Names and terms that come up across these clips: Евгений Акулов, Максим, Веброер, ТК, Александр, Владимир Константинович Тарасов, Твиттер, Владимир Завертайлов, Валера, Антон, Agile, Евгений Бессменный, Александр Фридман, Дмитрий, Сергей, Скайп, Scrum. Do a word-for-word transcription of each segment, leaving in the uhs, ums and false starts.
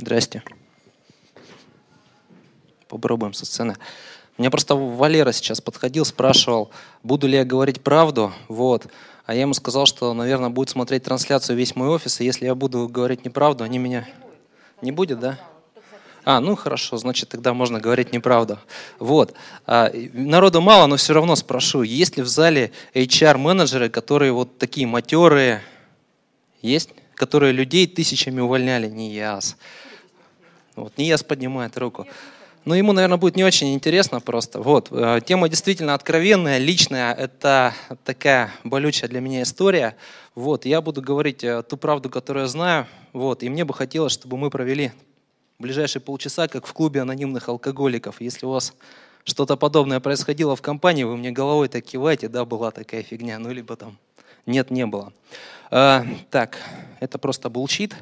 Здрасте. Попробуем со сцены. Меня просто Валера сейчас подходил, спрашивал, буду ли я говорить правду. Вот. А я ему сказал, что, наверное, будет смотреть трансляцию весь мой офис, и если я буду говорить неправду, они меня... Не будет, да? А, ну хорошо, значит, тогда можно говорить неправду. Вот. А, народу мало, но все равно спрошу, есть ли в зале эйч ар-менеджеры, которые вот такие матерые, есть? Которые людей тысячами увольняли? Не яс. Вот, не яс поднимает руку. Но ему, наверное, будет не очень интересно просто. Вот. Тема действительно откровенная, личная. Это такая болючая для меня история. Вот. Я буду говорить ту правду, которую я знаю. Вот. И мне бы хотелось, чтобы мы провели ближайшие полчаса, как в клубе анонимных алкоголиков. Если у вас что-то подобное происходило в компании, вы мне головой так киваете, да, была такая фигня, ну либо там нет, не было. А, так, это просто булчит.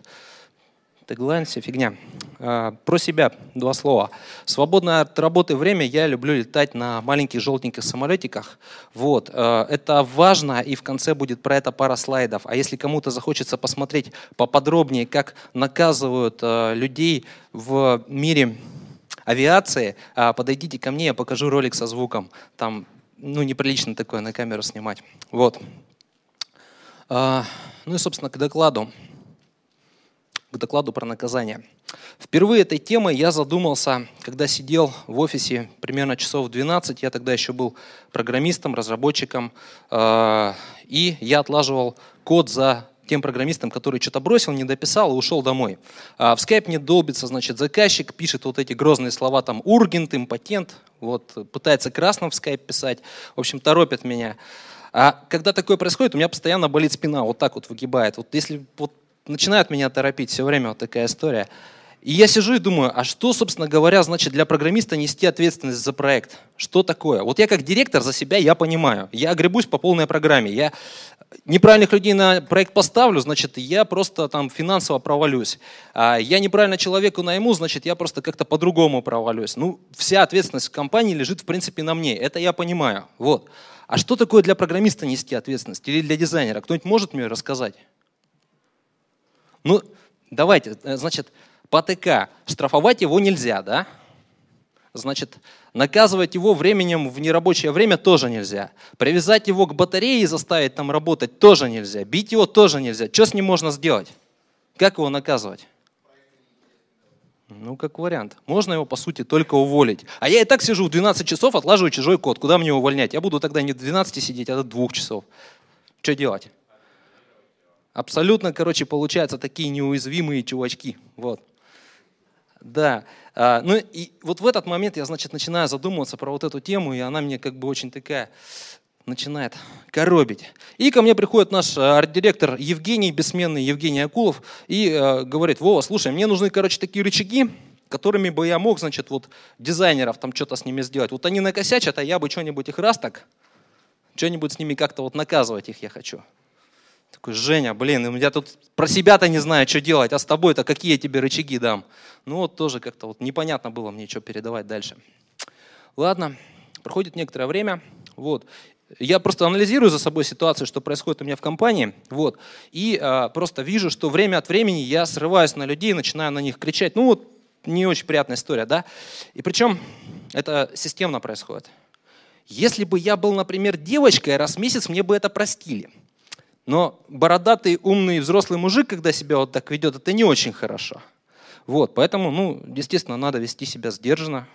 Теглайн, все фигня. А, про себя два слова. Свободное от работы время я люблю летать на маленьких желтеньких самолетиках. Вот. А, это важно, и в конце будет про это пара слайдов. А если кому-то захочется посмотреть поподробнее, как наказывают а, людей в мире авиации, а, подойдите ко мне, я покажу ролик со звуком. Там, ну, неприлично такое на камеру снимать. Вот. А, ну и, собственно, к докладу. К докладу про наказание. Впервые этой темой я задумался, когда сидел в офисе примерно часов в двенадцать. Я тогда еще был программистом, разработчиком. Э, и я отлаживал код за тем программистом, который что-то бросил, не дописал и ушел домой. А в скайп не долбится, значит, заказчик пишет вот эти грозные слова, там, ургент, импотент. Вот, пытается красным в скайп писать. В общем, торопит меня. А когда такое происходит, у меня постоянно болит спина. Вот так вот выгибает. Вот если... Вот, начинают меня торопить, все время вот такая история. И я сижу и думаю, а что, собственно говоря, значит для программиста нести ответственность за проект? Что такое? Вот я как директор за себя, я понимаю. Я огребусь по полной программе. Я неправильных людей на проект поставлю, значит, я просто там финансово провалюсь. Я неправильно человеку найму, значит, я просто как-то по-другому провалюсь. Ну, вся ответственность в компании лежит, в принципе, на мне. Это я понимаю. Вот. А что такое для программиста нести ответственность? Или для дизайнера? Кто-нибудь может мне рассказать? Ну, давайте, значит, по ТК штрафовать его нельзя, да? Значит, наказывать его временем в нерабочее время тоже нельзя. Привязать его к батарее и заставить там работать тоже нельзя. Бить его тоже нельзя. Что с ним можно сделать? Как его наказывать? Ну, как вариант. Можно его, по сути, только уволить. А я и так сижу в двенадцать часов, отлаживаю чужой код. Куда мне его увольнять? Я буду тогда не до двенадцати сидеть, а до двух часов. Что делать? Абсолютно, короче, получаются такие неуязвимые чувачки. Вот. Да. А, ну и вот в этот момент я, значит, начинаю задумываться про вот эту тему, и она мне как бы очень такая начинает коробить. И ко мне приходит наш арт-директор Евгений Бессменный, Евгений Акулов, и э, говорит: Вова, слушай, мне нужны, короче, такие рычаги, которыми бы я мог, значит, вот дизайнеров там что-то с ними сделать. Вот они накосячат, а я бы что-нибудь их раз так, что-нибудь с ними как-то вот наказывать их я хочу. Такой, Женя, блин, я тут про себя-то не знаю, что делать, а с тобой-то какие я тебе рычаги дам? Ну вот тоже как-то вот непонятно было мне, что передавать дальше. Ладно, проходит некоторое время, вот. Я просто анализирую за собой ситуацию, что происходит у меня в компании, вот. И а, просто вижу, что время от времени я срываюсь на людей, начинаю на них кричать. Ну вот, не очень приятная история, да? И причем это системно происходит. Если бы я был, например, девочкой, раз в месяц мне бы это простили. Но бородатый, умный, взрослый мужик, когда себя вот так ведет, это не очень хорошо. Вот, поэтому, ну, естественно, надо вести себя сдержанно.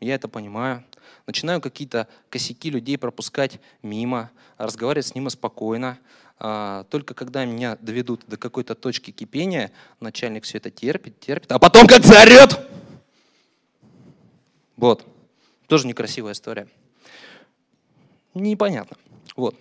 Я это понимаю. Начинаю какие-то косяки людей пропускать мимо, разговаривать с ними спокойно. Только когда меня доведут до какой-то точки кипения, начальник все это терпит, терпит, а потом как заорет! Вот. Тоже некрасивая история. Непонятно. Вот.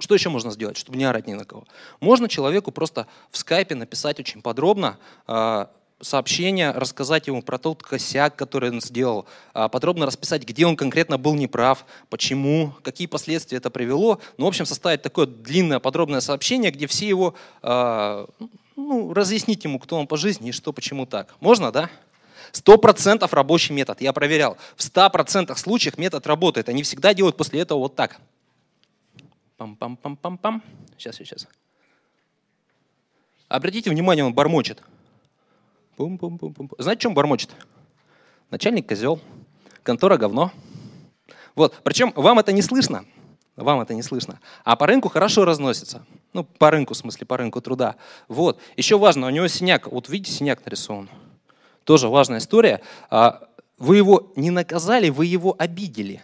Что еще можно сделать, чтобы не орать ни на кого? Можно человеку просто в скайпе написать очень подробно э, сообщение, рассказать ему про тот косяк, который он сделал, э, подробно расписать, где он конкретно был неправ, почему, какие последствия это привело. Ну, в общем, составить такое длинное, подробное сообщение, где все его, э, ну, разъяснить ему, кто он по жизни и что, почему так. Можно, да? сто процентов рабочий метод. Я проверял. В ста процентах случаев метод работает. Они всегда делают после этого вот так. Пам-пам-пам-пам-пам. Сейчас, сейчас. Обратите внимание, он бормочет. Пум-пум-пум-пум. Знаете, чем бормочет? Начальник козел, контора говно. Вот. Причем вам это не слышно. Вам это не слышно. А по рынку хорошо разносится. Ну, по рынку, в смысле, по рынку труда. Вот. Еще важно, у него синяк. Вот видите, синяк нарисован. Тоже важная история. Вы его не наказали, вы его обидели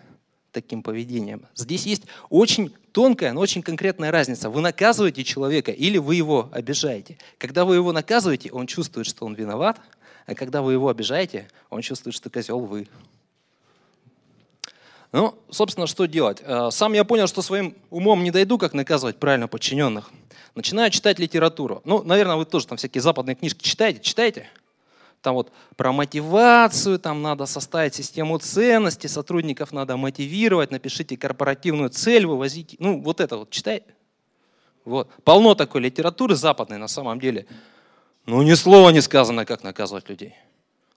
таким поведением. Здесь есть очень тонкая, но очень конкретная разница. Вы наказываете человека или вы его обижаете. Когда вы его наказываете, он чувствует, что он виноват. А когда вы его обижаете, он чувствует, что козел вы. Ну, собственно, что делать? Сам я понял, что своим умом не дойду, как наказывать правильно подчиненных. Начинаю читать литературу. Ну, наверное, вы тоже там всякие западные книжки читаете. Читаете? Там вот про мотивацию, там надо составить систему ценностей, сотрудников надо мотивировать, напишите корпоративную цель, вывозите. Ну, вот это вот читай. Вот. Полно такой литературы западной на самом деле. Ну, ни слова не сказано, как наказывать людей.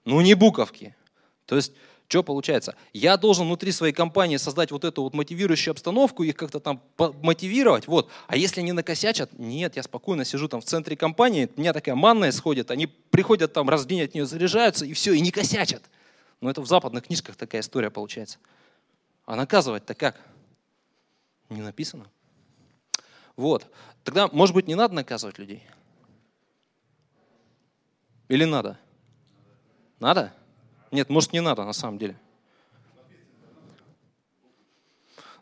Ну, ни буковки. То есть, что получается? Я должен внутри своей компании создать вот эту вот мотивирующую обстановку, их как-то там мотивировать. Вот. А если они накосячат, нет, я спокойно сижу там в центре компании, у меня такая манная сходит, они приходят там, раз в день от нее заряжаются, и все, и не косячат. Но это в западных книжках такая история получается. А наказывать-то как? Не написано. Вот. Тогда, может быть, не надо наказывать людей? Или надо? Надо? Нет, может, не надо на самом деле.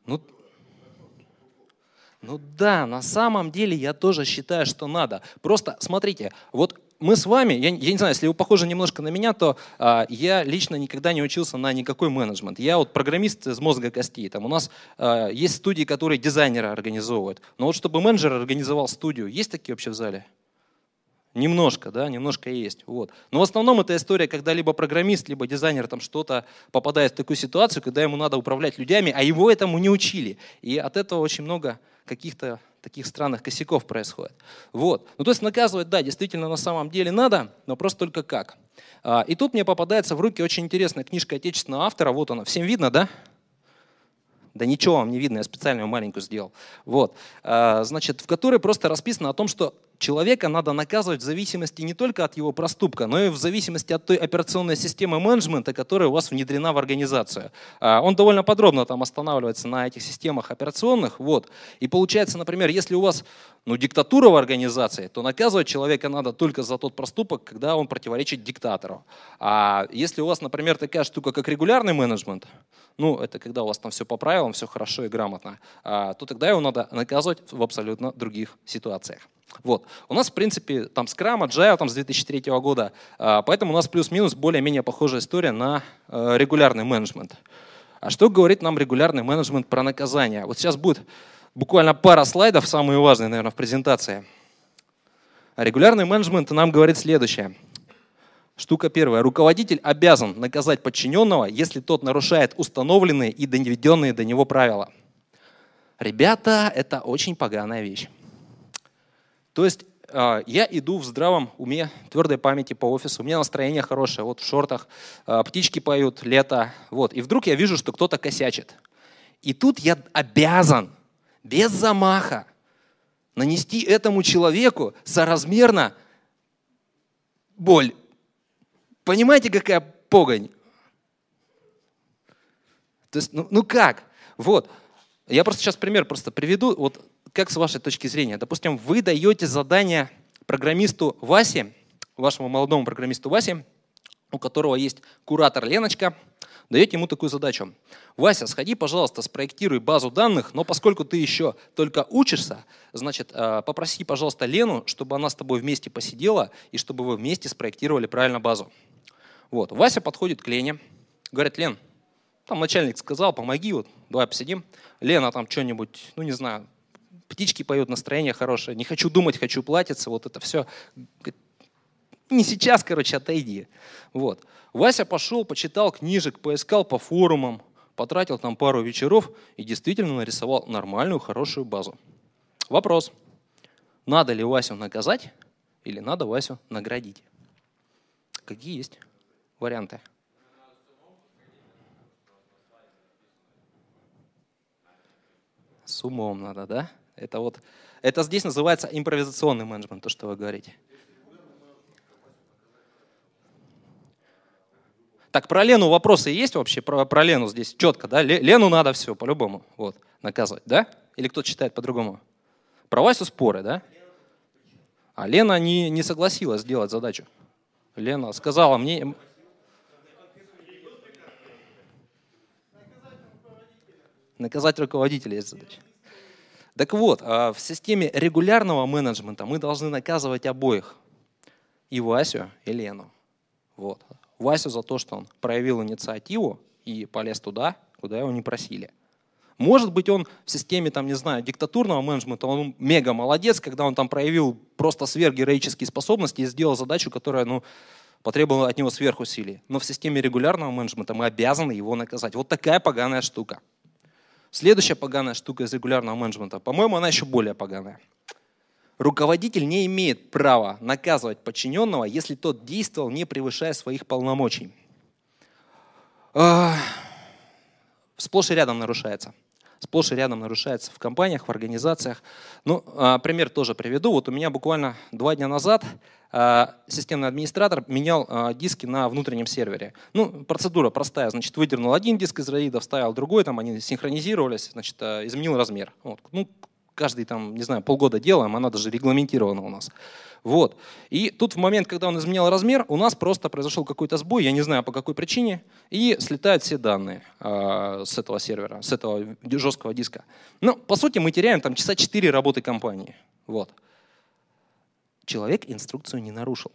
Ну, ну да, на самом деле я тоже считаю, что надо. Просто смотрите, вот мы с вами, я, я не знаю, если вы похожи немножко на меня, то а, я лично никогда не учился на никакой менеджмент. Я вот программист из мозга костей. Там у нас а, есть студии, которые дизайнеры организовывают. Но вот чтобы менеджер организовал студию, есть такие вообще в зале? Немножко, да, немножко есть. Вот. Но в основном это история, когда либо программист, либо дизайнер там что-то попадает в такую ситуацию, когда ему надо управлять людьми, а его этому не учили. И от этого очень много каких-то таких странных косяков происходит. Вот. Ну, то есть наказывать, да, действительно на самом деле надо, но просто только как. И тут мне попадается в руки очень интересная книжка отечественного автора. Вот она. Всем видно, да? Да ничего вам не видно, я специально маленькую сделал. Вот. Значит, в которой просто расписано о том, что человека надо наказывать в зависимости не только от его проступка, но и в зависимости от той операционной системы менеджмента, которая у вас внедрена в организацию. Он довольно подробно там останавливается на этих системах операционных. Вот. И получается, например, если у вас ну, диктатура в организации, то наказывать человека надо только за тот проступок, когда он противоречит диктатору. А если у вас, например, такая штука, как регулярный менеджмент, ну это когда у вас там все по правилам, все хорошо и грамотно, то тогда его надо наказывать в абсолютно других ситуациях. Вот. У нас, в принципе, там Scrum, Agile там, с две тысячи третьего года, поэтому у нас плюс-минус более-менее похожая история на регулярный менеджмент. А что говорит нам регулярный менеджмент про наказание? Вот сейчас будет буквально пара слайдов, самые важные, наверное, в презентации. Регулярный менеджмент нам говорит следующее. Штука первая. Руководитель обязан наказать подчиненного, если тот нарушает установленные и доведенные до него правила. Ребята, это очень поганая вещь. То есть я иду в здравом уме, твердой памяти по офису, у меня настроение хорошее, вот в шортах, птички поют, лето. Вот. И вдруг я вижу, что кто-то косячит. И тут я обязан без замаха нанести этому человеку соразмерно боль. Понимаете, какая погонь? То есть, ну, ну как? Вот. Я просто сейчас пример просто приведу. Вот как с вашей точки зрения? Допустим, вы даете задание программисту Васе, вашему молодому программисту Васе, у которого есть куратор Леночка, даете ему такую задачу. Вася, сходи, пожалуйста, спроектируй базу данных, но поскольку ты еще только учишься, значит, попроси, пожалуйста, Лену, чтобы она с тобой вместе посидела и чтобы вы вместе спроектировали правильно базу. Вот. Вася подходит к Лене, говорит, Лен, там начальник сказал, помоги, вот, давай посидим. Лена там что-нибудь, ну не знаю, птички поют, настроение хорошее, не хочу думать, хочу платиться, вот это все. Не сейчас, короче, отойди. Вот. Вася пошел, почитал книжек, поискал по форумам, потратил там пару вечеров и действительно нарисовал нормальную, хорошую базу. Вопрос. Надо ли Васю наказать или надо Васю наградить? Какие есть варианты? С умом надо, да? Это вот, это здесь называется импровизационный менеджмент, то, что вы говорите. Так, про Лену вопросы есть вообще? Про, про Лену здесь четко, да? Лену надо все по-любому вот, наказывать, да? Или кто-то считает по-другому? Про Васю споры, да? А Лена не, не согласилась сделать задачу. Лена сказала мне... Наказать руководителя есть задача. Так вот, в системе регулярного менеджмента мы должны наказывать обоих. И Васю, и Лену. Вот. Васю за то, что он проявил инициативу и полез туда, куда его не просили. Может быть, он в системе, там, не знаю, диктатурного менеджмента, он мега молодец, когда он там проявил просто сверхгероические способности и сделал задачу, которая, ну, потребовала от него сверхусилий. Но в системе регулярного менеджмента мы обязаны его наказать. Вот такая поганая штука. Следующая поганая штука из регулярного менеджмента, по-моему, она еще более поганая. Руководитель не имеет права наказывать подчиненного, если тот действовал, не превышая своих полномочий. Сплошь и рядом нарушается. Сплошь и рядом нарушается в компаниях, в организациях. Ну, пример тоже приведу. Вот у меня буквально два дня назад системный администратор менял диски на внутреннем сервере. Ну, процедура простая. Значит, выдернул один диск из рейда, вставил другой, там они синхронизировались, значит, изменил размер. Вот. Ну, каждый там, не знаю, полгода делаем, она даже регламентирована у нас. Вот. И тут в момент, когда он изменял размер, у нас просто произошел какой-то сбой, я не знаю по какой причине, и слетают все данные э, с этого сервера, с этого жесткого диска. Ну, по сути, мы теряем там часа четыре работы компании. Вот. Человек инструкцию не нарушил.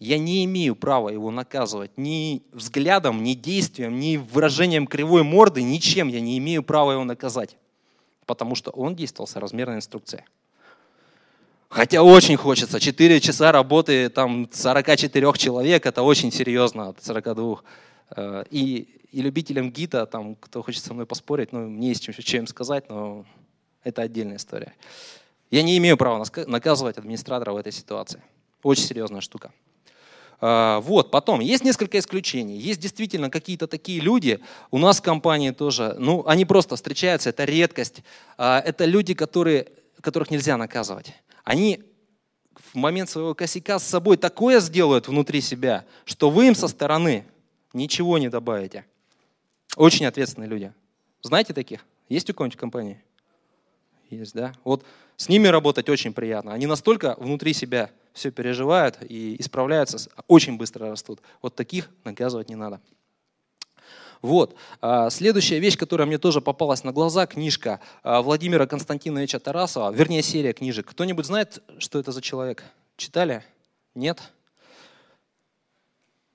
Я не имею права его наказывать ни взглядом, ни действием, ни выражением кривой морды, ничем я не имею права его наказать. Потому что он действовал с размерной инструкцией. Хотя очень хочется. четыре часа работы там, сорок четыре человек, это очень серьезно, от сорока двух. И, и любителям гита, там, кто хочет со мной поспорить, ну, мне есть чем, чем сказать, но это отдельная история. Я не имею права наказывать администратора в этой ситуации. Очень серьезная штука. Вот, потом, есть несколько исключений, есть действительно какие-то такие люди, у нас в компании тоже, ну, они просто встречаются, это редкость, это люди, которые, которых нельзя наказывать. Они в момент своего косяка с собой такое сделают внутри себя, что вы им со стороны ничего не добавите. Очень ответственные люди. Знаете таких? Есть у кого-нибудь в компании? Есть, да? Вот с ними работать очень приятно. Они настолько внутри себя все переживают и исправляются, очень быстро растут. Вот таких наказывать не надо. Вот. Следующая вещь, которая мне тоже попалась на глаза, книжка Владимира Константиновича Тарасова, вернее серия книжек. Кто-нибудь знает, что это за человек? Читали? Нет?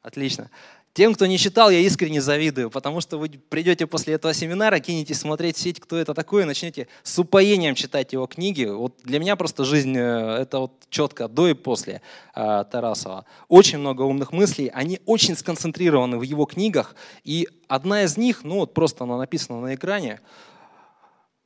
Отлично. Тем, кто не читал, я искренне завидую, потому что вы придете после этого семинара, кинетесь смотреть в сеть, кто это такой, и начнете с упоением читать его книги. Вот для меня просто жизнь — это вот четко до и после Тарасова. Очень много умных мыслей, они очень сконцентрированы в его книгах, и одна из них, ну вот просто она написана на экране,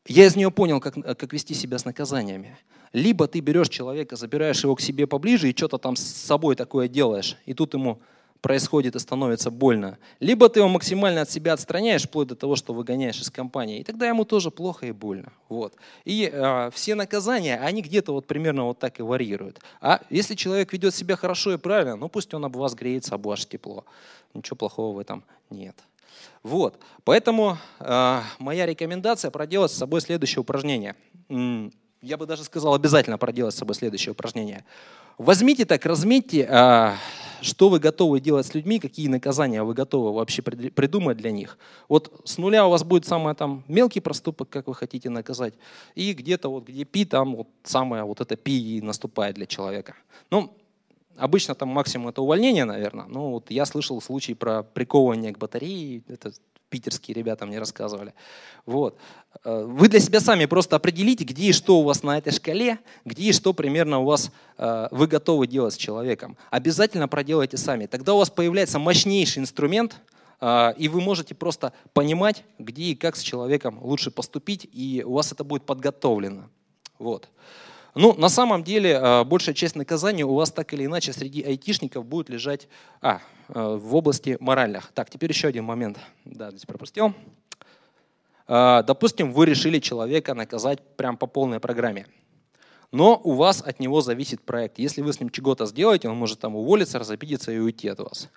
я из нее понял, как, как вести себя с наказаниями. Либо ты берешь человека, забираешь его к себе поближе и что-то там с собой такое делаешь, и тут ему... происходит и становится больно. Либо ты его максимально от себя отстраняешь, вплоть до того, что выгоняешь из компании, и тогда ему тоже плохо и больно. Вот. И э, все наказания, они где-то вот примерно вот так и варьируют. А если человек ведет себя хорошо и правильно, ну пусть он об вас греется, об ваше тепло. Ничего плохого в этом нет. Вот. Поэтому э, моя рекомендация — проделать с собой следующее упражнение. Я бы даже сказал, обязательно проделать с собой следующее упражнение. Возьмите так, разметьте, э, что вы готовы делать с людьми, какие наказания вы готовы вообще придумать для них. Вот с нуля у вас будет самый там мелкий проступок, как вы хотите наказать, и где-то вот где пи, там вот самое вот это пи и наступает для человека. Ну, обычно там максимум это увольнение, наверное, но вот я слышал случай про приковывание к батарее, это питерские ребята мне рассказывали. Вот. Вы для себя сами просто определите, где и что у вас на этой шкале, где и что примерно у вас вы готовы делать с человеком. Обязательно проделайте сами. Тогда у вас появляется мощнейший инструмент, и вы можете просто понимать, где и как с человеком лучше поступить, и у вас это будет подготовлено. Вот. Ну, на самом деле, большая часть наказаний у вас так или иначе среди айтишников будет лежать а, в области моральных. Так, теперь еще один момент. Да, здесь пропустил. Допустим, вы решили человека наказать прям по полной программе. Но у вас от него зависит проект. Если вы с ним чего-то сделаете, он может там уволиться, разобидеться и уйти от вас.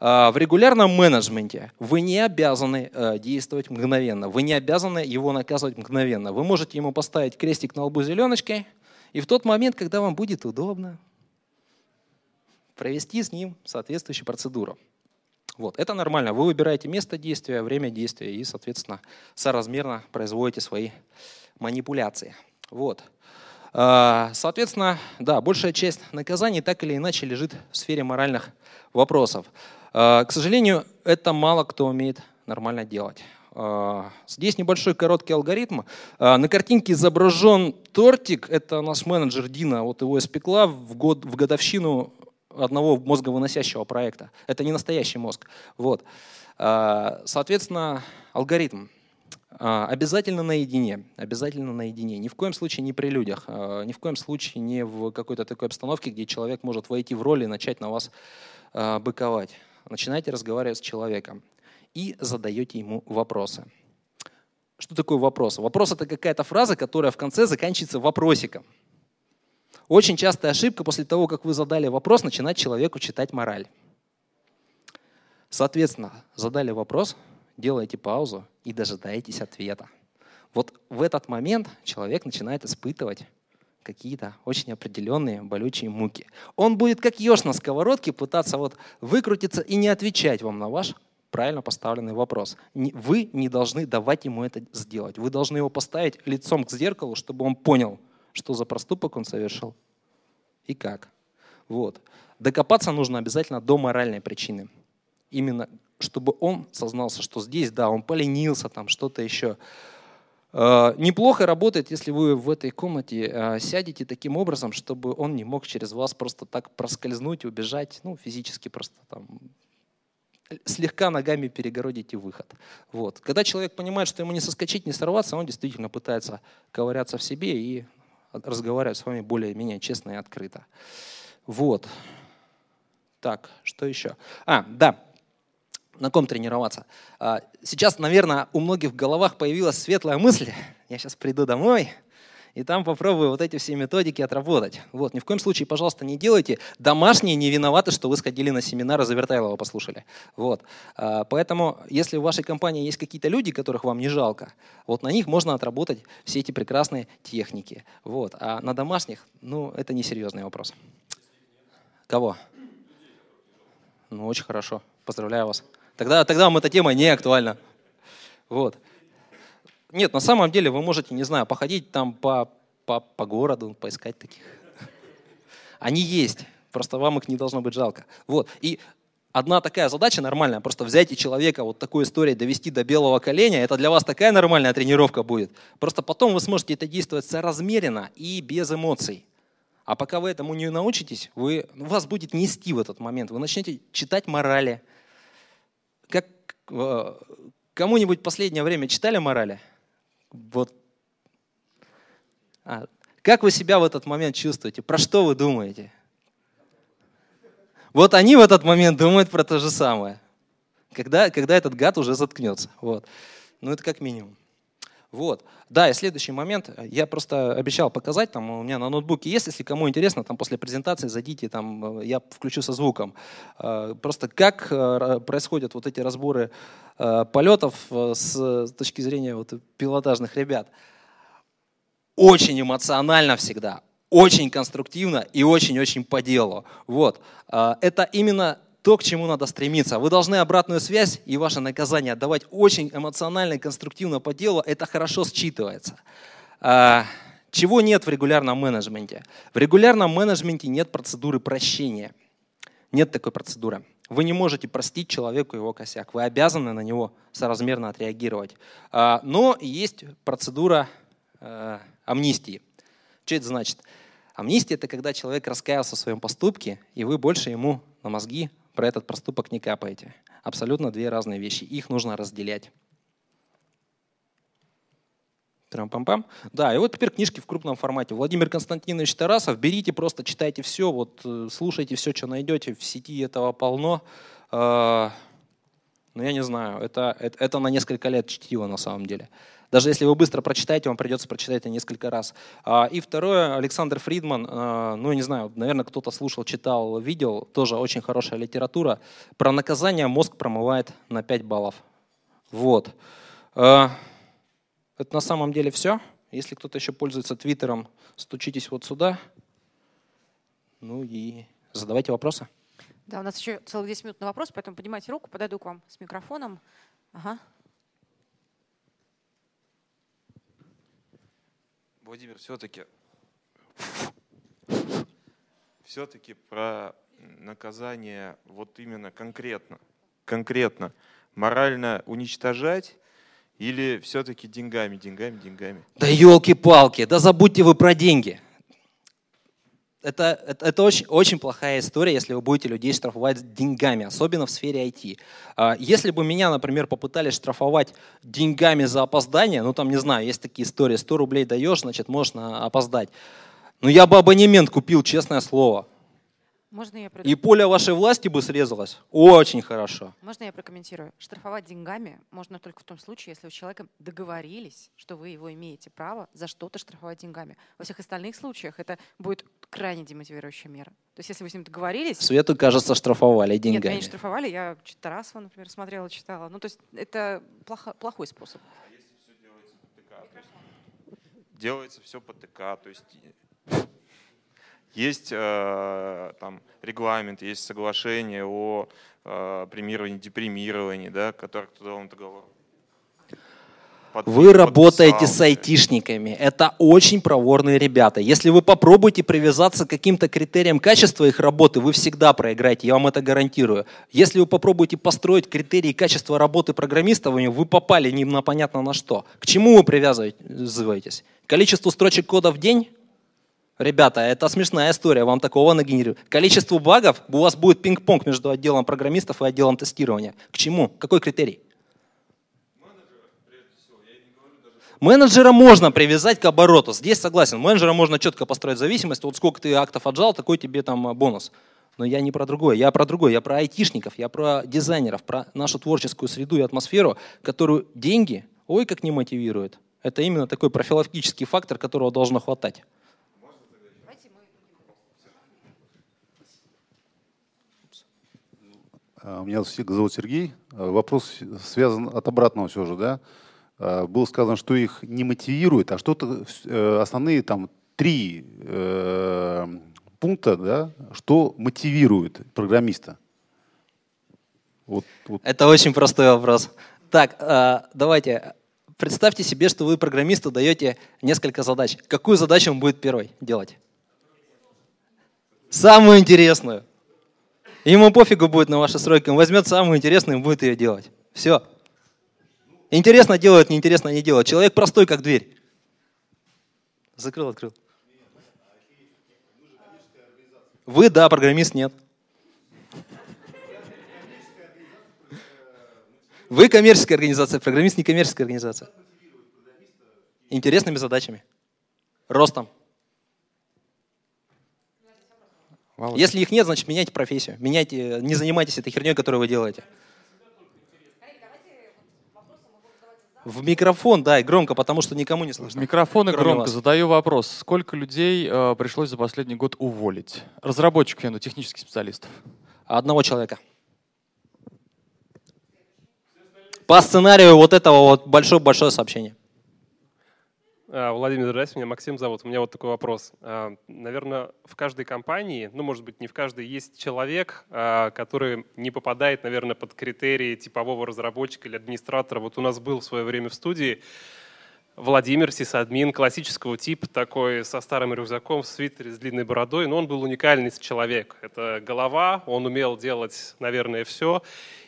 В регулярном менеджменте вы не обязаны действовать мгновенно, вы не обязаны его наказывать мгновенно. Вы можете ему поставить крестик на лбу зеленочкой, и в тот момент, когда вам будет удобно, провести с ним соответствующую процедуру. Вот, это нормально. Вы выбираете место действия, время действия и, соответственно, соразмерно производите свои манипуляции. Вот. Соответственно, да, большая часть наказаний так или иначе лежит в сфере моральных вопросов. К сожалению, это мало кто умеет нормально делать. Здесь небольшой короткий алгоритм. На картинке изображен тортик. Это наш менеджер Дина. Вот его испекла в, год, в годовщину одного мозговыносящего проекта. Это не настоящий мозг. Вот. Соответственно, алгоритм. Обязательно наедине. Обязательно наедине. Ни в коем случае не при людях. Ни в коем случае не в какой-то такой обстановке, где человек может войти в роль и начать на вас быковать. Начинайте разговаривать с человеком и задаете ему вопросы. Что такое вопрос? Вопрос — это какая-то фраза, которая в конце заканчивается вопросиком. Очень частая ошибка после того, как вы задали вопрос, начинать человеку читать мораль. Соответственно, задали вопрос, делаете паузу и дожидаетесь ответа. Вот в этот момент человек начинает испытывать какие-то очень определенные болючие муки. Он будет как еж на сковородке пытаться вот выкрутиться и не отвечать вам на ваш правильно поставленный вопрос. Вы не должны давать ему это сделать. Вы должны его поставить лицом к зеркалу, чтобы он понял, что за проступок он совершил и как. Вот. Докопаться нужно обязательно до моральной причины. Именно чтобы он сознался, что здесь, да, он поленился, там что-то еще. Э, неплохо работает, если вы в этой комнате э, сядете таким образом, чтобы он не мог через вас просто так проскользнуть, убежать, ну, физически просто там... слегка ногами перегородите выход. Вот. Когда человек понимает, что ему не соскочить, не сорваться, он действительно пытается ковыряться в себе и разговаривать с вами более-менее честно и открыто. Вот. Так, что еще? А, да. На ком тренироваться? Сейчас, наверное, у многих в головах появилась светлая мысль. Я сейчас приду домой и там попробую вот эти все методики отработать. Вот. Ни в коем случае, пожалуйста, не делайте. Домашние не виноваты, что вы сходили на семинары Завертайлова, послушали. Вот. Поэтому, если в вашей компании есть какие-то люди, которых вам не жалко, вот на них можно отработать все эти прекрасные техники. Вот. А на домашних, ну, это несерьезный вопрос. Кого? Ну, очень хорошо. Поздравляю вас. Тогда, тогда вам эта тема не актуальна. Вот. Нет, на самом деле вы можете, не знаю, походить там по, по, по городу, поискать таких. Они есть, просто вам их не должно быть жалко. Вот. И одна такая задача нормальная, просто взять и человека вот такой историей довести до белого коленя, это для вас такая нормальная тренировка будет. Просто потом вы сможете это действовать соразмеренно и без эмоций. А пока вы этому не научитесь, вы, вас будет нести в этот момент. Вы начнете читать морали. Как, э, кому-нибудь в последнее время читали морали? Вот. А, как вы себя в этот момент чувствуете? Про что вы думаете? Вот они в этот момент думают про то же самое. Когда, когда этот гад уже заткнется. Вот. Ну, это как минимум. Вот. Да, и следующий момент. Я просто обещал показать, там у меня на ноутбуке есть, если кому интересно, там после презентации зайдите, там я включу со звуком. Просто как происходят вот эти разборы полетов с точки зрения вот пилотажных ребят. Очень эмоционально всегда, очень конструктивно и очень-очень по делу. Вот. Это именно... то, к чему надо стремиться. Вы должны обратную связь и ваше наказание отдавать очень эмоционально и конструктивно по делу. Это хорошо считывается. Чего нет в регулярном менеджменте? В регулярном менеджменте нет процедуры прощения. Нет такой процедуры. Вы не можете простить человеку его косяк. Вы обязаны на него соразмерно отреагировать. Но есть процедура амнистии. Что это значит? Амнистия – это когда человек раскаялся в своем поступке, и вы больше ему на мозги про этот проступок не капаете. Абсолютно две разные вещи. Их нужно разделять. Трам-пам-пам. Да, и вот теперь книжки в крупном формате. Владимир Константинович Тарасов. Берите, просто читайте все, вот, слушайте все, что найдете. В сети этого полно. Но я не знаю, это, это, это на несколько лет чтиво на самом деле. Даже если вы быстро прочитаете, вам придется прочитать это несколько раз. И второе, Александр Фридман, ну я не знаю, наверное, кто-то слушал, читал, видел, тоже очень хорошая литература. Про наказание мозг промывает на пять баллов. Вот. Это на самом деле все. Если кто-то еще пользуется Твиттером, стучитесь вот сюда. Ну и задавайте вопросы. Да, у нас еще целых десять минут на вопрос, поэтому поднимайте руку, подойду к вам с микрофоном. Ага. Владимир, все-таки все-таки про наказание вот именно конкретно, конкретно морально уничтожать или все-таки деньгами, деньгами, деньгами? Да елки-палки, да забудьте вы про деньги. Это, это, это очень, очень плохая история, если вы будете людей штрафовать деньгами, особенно в сфере ай ти. Если бы меня, например, попытались штрафовать деньгами за опоздание, ну там, не знаю, есть такие истории, сто рублей даешь, значит, можно опоздать. Но я бы абонемент купил, честное слово. Можно я и поле вашей власти бы срезалось. Очень хорошо. Можно я прокомментирую? Штрафовать деньгами можно только в том случае, если вы с человеком договорились, что вы его имеете право за что-то штрафовать деньгами. Во всех остальных случаях это будет крайне демотивирующая мера. То есть если вы с ним договорились… Свету, кажется, штрафовали деньгами. Нет, меня не штрафовали. Я Тарасова, например, смотрела, читала. Ну, то есть это плохо, плохой способ. А если все делается по ТК? Делается все по ТК, то есть… Есть э, там, регламент, есть соглашение о э, премировании, депримировании, да, которое к трудовому договору. Вы работаете с айтишниками. Это очень проворные ребята. Если вы попробуете привязаться к каким-то критериям качества их работы, вы всегда проиграете, я вам это гарантирую. Если вы попробуете построить критерии качества работы программистами, вы попали не на понятно на что. К чему вы привязываетесь? Количество строчек кода в день? Ребята, это смешная история, вам такого нагенерирую. Количество багов, у вас будет пинг-понг между отделом программистов и отделом тестирования. К чему? Какой критерий? Менеджера, прежде всего, я не говорю даже... Менеджера можно привязать к обороту, здесь согласен. Менеджера можно четко построить зависимость, вот сколько ты актов отжал, такой тебе там бонус. Но я не про другое, я про другое, я про айтишников, я про дизайнеров, про нашу творческую среду и атмосферу, которую деньги, ой, как не мотивируют. Это именно такой профилактический фактор, которого должно хватать. Меня зовут Сергей. Вопрос связан от обратного все же. Да? Было сказано, что их не мотивирует, а что-то основные там, три э, пункта, да, что мотивирует программиста. Вот, вот. Это очень простой вопрос. Так, э, давайте представьте себе, что вы программисту даете несколько задач. Какую задачу он будет первой делать? Самую интересную. Ему пофигу будет на ваши сроки, он возьмет самую интересную и будет ее делать. Все. Интересно делает, неинтересно не делает. Человек простой, как дверь. Закрыл, открыл. Вы, да, программист, нет. Вы коммерческая организация, программист не коммерческая организация. Интересными задачами. Ростом. Володь. Если их нет, значит меняйте профессию, меняйте, не занимайтесь этой херней, которую вы делаете. В микрофон, да, и громко, потому что никому не слышно. В микрофон и громко вас. Задаю вопрос. Сколько людей э, пришлось за последний год уволить? Разработчиков, я ну, технических специалистов. Одного человека. По сценарию вот этого вот большое-большое сообщение. Владимир, здравствуйте, меня Максим зовут. У меня вот такой вопрос. Наверное, в каждой компании, ну, может быть, не в каждой, есть человек, который не попадает, наверное, под критерии типового разработчика или администратора. Вот у нас был в свое время в студии Владимир, сисадмин, классического типа, такой со старым рюкзаком, в свитере, с длинной бородой, но он был уникальный человек. Это голова, он умел делать, наверное, все.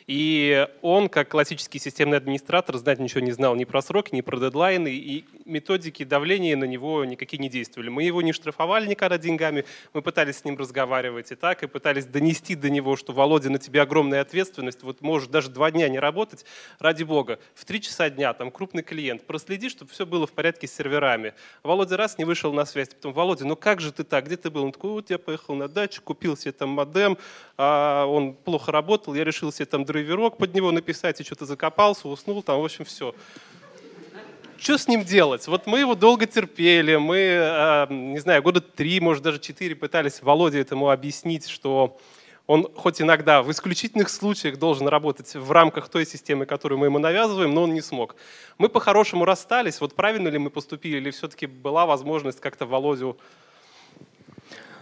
И он, как классический системный администратор, знать ничего не знал ни про сроки, ни про дедлайны, и методики давления на него никакие не действовали. Мы его не штрафовали никогда деньгами, мы пытались с ним разговаривать и так, и пытались донести до него, что, Володя, на тебе огромная ответственность, вот можешь даже два дня не работать, ради бога, в три часа дня, там, крупный клиент, проследи, чтобы все было в порядке с серверами. Володя раз не вышел на связь, потом, Володя, ну как же ты так, где ты был? Он такой, вот я поехал на дачу, купил себе там модем, а он плохо работал, я решил себе там драйверок под него написать, и что-то закопался, уснул, там, в общем, все. что с ним делать? Вот мы его долго терпели, мы, не знаю, года три, может даже четыре пытались Володе этому объяснить, что он хоть иногда в исключительных случаях должен работать в рамках той системы, которую мы ему навязываем, но он не смог. Мы по-хорошему расстались, вот правильно ли мы поступили, или все-таки была возможность как-то Володю...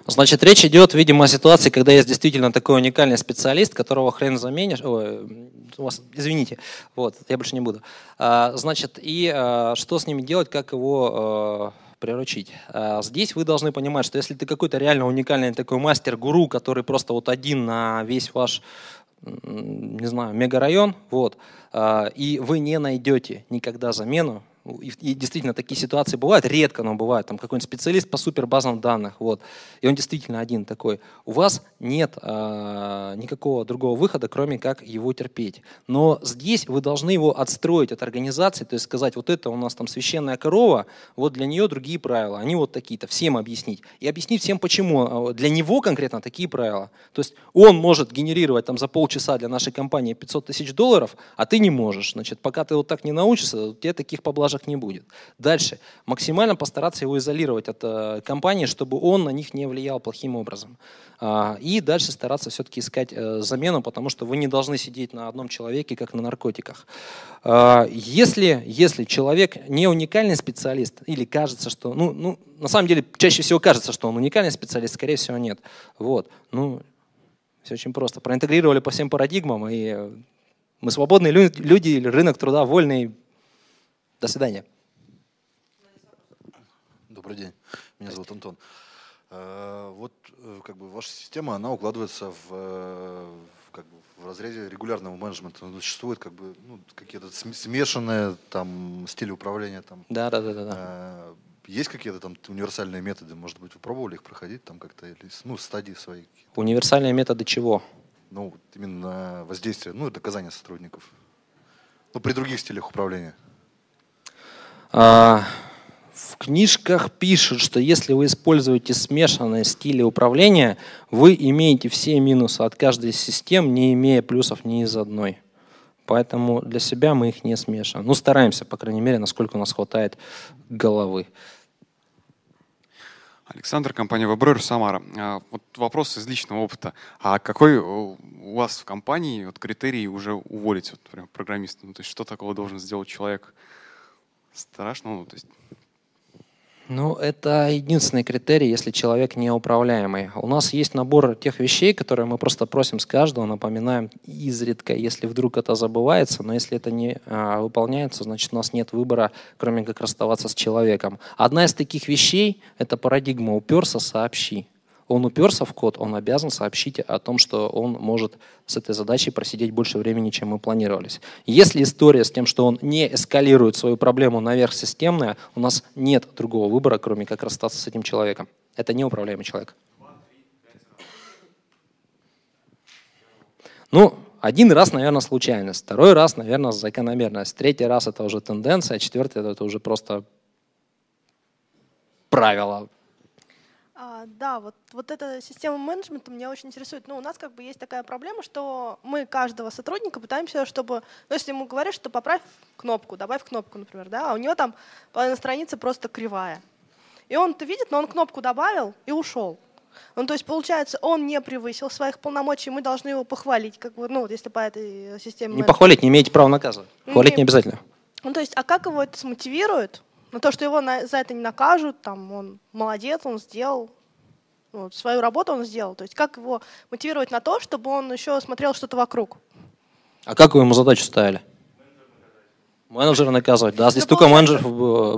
Значит, речь идет, видимо, о ситуации, когда есть действительно такой уникальный специалист, которого хрен заменишь. Ой, извините, вот, я больше не буду. Значит, и что с ними делать, как его приручить? Здесь вы должны понимать, что если ты какой-то реально уникальный такой мастер-гуру, который просто вот один на весь ваш, не знаю, мегарайон, вот, и вы не найдете никогда замену, и действительно такие ситуации бывают, редко, но бывает, там какой-нибудь специалист по супербазам данных, вот, и он действительно один такой. У вас нет э, никакого другого выхода, кроме как его терпеть. Но здесь вы должны его отстроить от организации, то есть сказать, вот это у нас там священная корова, вот для нее другие правила, они вот такие-то, всем объяснить. И объяснить всем, почему для него конкретно такие правила. То есть он может генерировать там за полчаса для нашей компании пятьсот тысяч долларов, а ты не можешь. Значит, пока ты вот так не научишься, у тебя таких поблажек не будет. Дальше. Максимально постараться его изолировать от э, компании, чтобы он на них не влиял плохим образом. А, и дальше стараться все-таки искать э, замену, потому что вы не должны сидеть на одном человеке, как на наркотиках. А, если, если человек не уникальный специалист, или кажется, что... Ну, ну, на самом деле, чаще всего кажется, что он уникальный специалист, скорее всего, нет. Вот. Ну, все очень просто. Проинтегрировали по всем парадигмам, и мы свободные люди, рынок труда вольный. До свидания. Добрый день. Меня зовут Антон. Вот как бы ваша система, она укладывается в, как бы, в разрезе регулярного менеджмента. Но существуют как бы, ну, какие-то смешанные там, стили управления. Там. Да, да, да, да, да. Есть какие-то там универсальные методы? Может быть, вы пробовали их проходить там как-то? Или, ну, стадии свои. Универсальные методы чего? Ну, именно воздействие, ну, доказания сотрудников. Ну, при других стилях управления. В книжках пишут, что если вы используете смешанные стили управления, вы имеете все минусы от каждой из систем, не имея плюсов ни из одной. Поэтому для себя мы их не смешиваем. Ну, стараемся, по крайней мере, насколько у нас хватает головы. Александр, компания «Веброер», Самара. Вот вопрос из личного опыта. А какой у вас в компании вот, критерий уже уволить вот, прям, программиста? Ну, то есть что такого должен сделать человек? Страшно, ну, то есть... Ну, это единственный критерий, если человек неуправляемый. У нас есть набор тех вещей, которые мы просто просим с каждого, напоминаем изредка, если вдруг это забывается, но если это не а, выполняется, значит, у нас нет выбора, кроме как расставаться с человеком. Одна из таких вещей — это парадигма «уперся, сообщи». Он уперся в код, он обязан сообщить о том, что он может с этой задачей просидеть больше времени, чем мы планировались. Если история с тем, что он не эскалирует свою проблему наверх системная, у нас нет другого выбора, кроме как расстаться с этим человеком. Это неуправляемый человек. Ну, один раз, наверное, случайность, второй раз, наверное, закономерность, третий раз это уже тенденция, четвертый это уже просто правило. Да, вот, вот эта система менеджмента меня очень интересует. Но у нас как бы есть такая проблема, что мы каждого сотрудника пытаемся, чтобы… Ну, если ему говоришь, что поправь кнопку, добавь кнопку, например, да, а у него там половина страницы просто кривая. И он это видит, но он кнопку добавил и ушел. Ну, то есть, получается, он не превысил своих полномочий, мы должны его похвалить, как бы, ну, вот если по этой системе… Не похвалить, не имеете права наказывать. Хвалить не, не обязательно. Ну, то есть, а как его это смотивирует? Ну, то, что его на, за это не накажут, там, он молодец, он сделал… Вот, свою работу он сделал. То есть как его мотивировать на то, чтобы он еще смотрел что-то вокруг? А как вы ему задачу ставили? Менеджера наказывать. Да, здесь ну, только менеджер.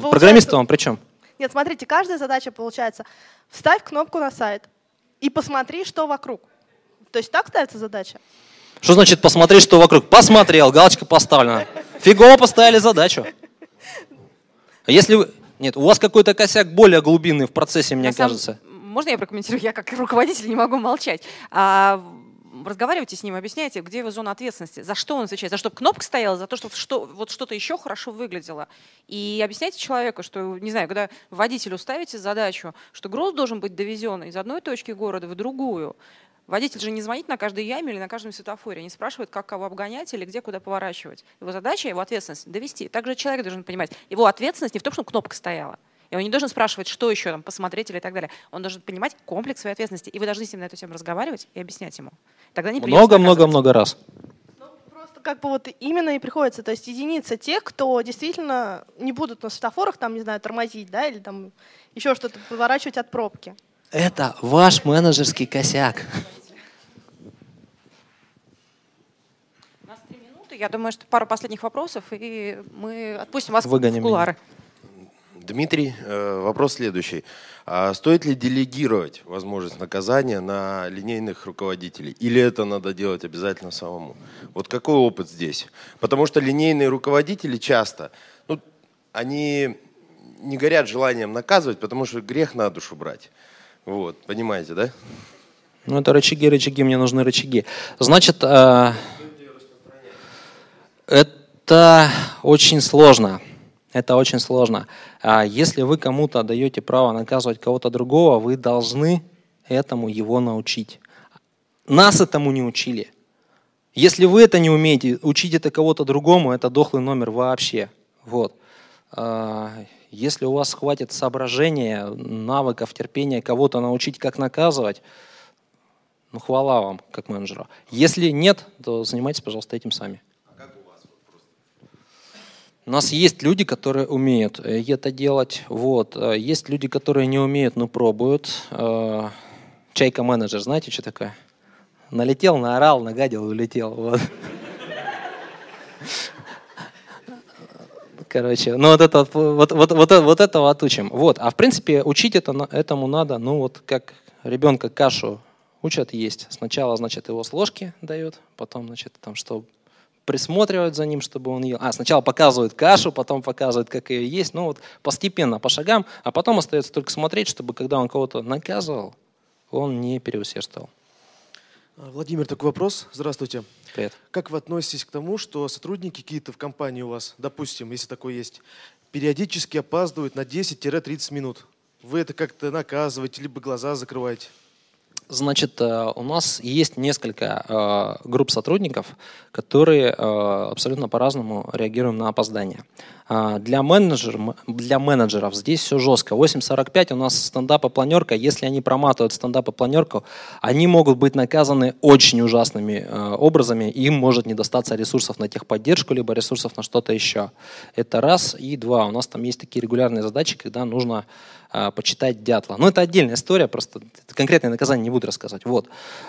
Программист он при чем? Нет, смотрите, каждая задача получается. Вставь кнопку на сайт и посмотри, что вокруг. То есть так ставится задача? Что значит посмотри, что вокруг? Посмотрел, галочка поставлена. Фигово поставили задачу. Если вы... Нет, у вас какой-то косяк более глубинный в процессе, мне кажется. Можно я прокомментирую? Я как руководитель не могу молчать. А, разговаривайте с ним, объясняйте, где его зона ответственности, за что он отвечает, за что кнопка стояла, за то, чтобы что, вот что-то еще хорошо выглядело. И объясняйте человеку, что, не знаю, когда водителю ставите задачу, что груз должен быть довезен из одной точки города в другую, Водитель же не звонит на каждой яме или на каждом светофоре. Они спрашивают, как кого обгонять или где куда поворачивать. Его задача, его ответственность — довести. Также человек должен понимать, его ответственность не в том, что кнопка стояла. И он не должен спрашивать, что еще там посмотреть или так далее. Он должен понимать комплекс своей ответственности. И вы должны с ним на эту тему разговаривать и объяснять ему. Тогда не придется доказывать. Много-много-много раз. Как бы вот именно и приходится, то есть единица тех, кто действительно не будут на светофорах, там, не знаю, тормозить, да, или там еще что-то поворачивать от пробки. Это ваш менеджерский косяк. У нас три минуты, я думаю, что пару последних вопросов, и мы отпустим вас Выгоним в кулуары. Дмитрий, вопрос следующий. А стоит ли делегировать возможность наказания на линейных руководителей? Или это надо делать обязательно самому? Вот какой опыт здесь? Потому что линейные руководители часто, ну, они не горят желанием наказывать, потому что грех на душу брать. Вот, понимаете, да? Ну это рычаги, рычаги, мне нужны рычаги. Значит, э, это очень сложно. Это очень сложно. Если вы кому-то даете право наказывать кого-то другого, вы должны этому его научить. Нас этому не учили. Если вы это не умеете, учить это кого-то другому, это дохлый номер вообще. Вот. Если у вас хватит соображения, навыков, терпения кого-то научить, как наказывать, ну хвала вам, как менеджеру. Если нет, то занимайтесь, пожалуйста, этим сами. У нас есть люди, которые умеют это делать. Вот. Есть люди, которые не умеют, но пробуют. Чайка-менеджер, знаете, что такое? Налетел, наорал, нагадил, улетел. Вот. Короче, ну вот, это, вот, вот, вот, вот этого отучим. Вот. А в принципе учить это, этому надо, ну вот как ребенка кашу учат есть. Сначала, значит, его с ложки дают, потом, значит, там что... присматривают за ним, чтобы он ел. А, сначала показывают кашу, потом показывают, как ее есть. Ну вот постепенно, по шагам. А потом остается только смотреть, чтобы когда он кого-то наказывал, он не переусердствовал. Владимир, такой вопрос. Здравствуйте. Привет. Как вы относитесь к тому, что сотрудники какие-то в компании у вас, допустим, если такое есть, периодически опаздывают на десять-тридцать минут? Вы это как-то наказываете, либо глаза закрываете? Значит, у нас есть несколько групп сотрудников, которые абсолютно по-разному реагируют на опоздание. Для менеджеров, для менеджеров здесь все жестко. восемь сорок пять у нас стендап и планерка. Если они проматывают стендап и планерку, они могут быть наказаны очень ужасными образами. Им может не достаться ресурсов на техподдержку, либо ресурсов на что-то еще. Это раз. И два. У нас там есть такие регулярные задачи, когда нужно почитать дятла. Но это отдельная история, просто конкретные наказания не буду рассказать. Вот.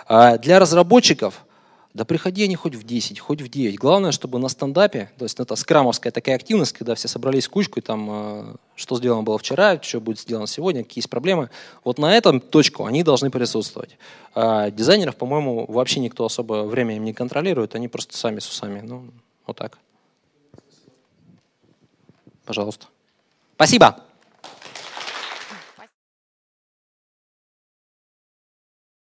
Для разработчиков, да приходи они хоть в десять, хоть в девять. Главное, чтобы на стендапе, то есть это скрамовская такая активность, когда все собрались в кучку, и там, что сделано было вчера, что будет сделано сегодня, какие есть проблемы. Вот на этом точку они должны присутствовать. Дизайнеров, по-моему, вообще никто особо время им не контролирует, они просто сами с усами. Ну, вот так. Пожалуйста. Спасибо.